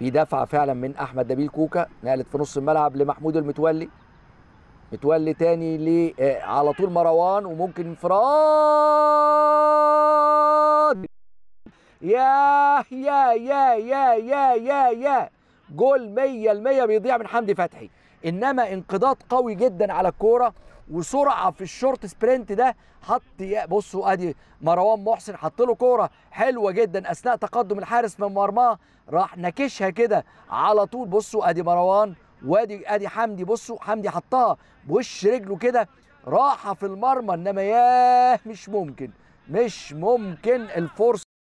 في دفعه فعلا من احمد دبيل، كوكا نقلت في نص الملعب لمحمود المتولي، متولي تاني ل على طول مروان، وممكن انفراد يا يا يا يا يا يا يا جول 100% بيضيع من حمدي فتحي. انما انقضاض قوي جدا على الكوره وسرعه في الشورت سبرنت ده، حط بصوا ادي مروان محسن حط له كوره حلوه جدا اثناء تقدم الحارس من مرماه، راح نكشها كده على طول. بصوا ادي مروان وادي ادي حمدي، بصوا حمدي حطها بوش رجله كده راحه في المرمى، انما ياه مش ممكن الفرصه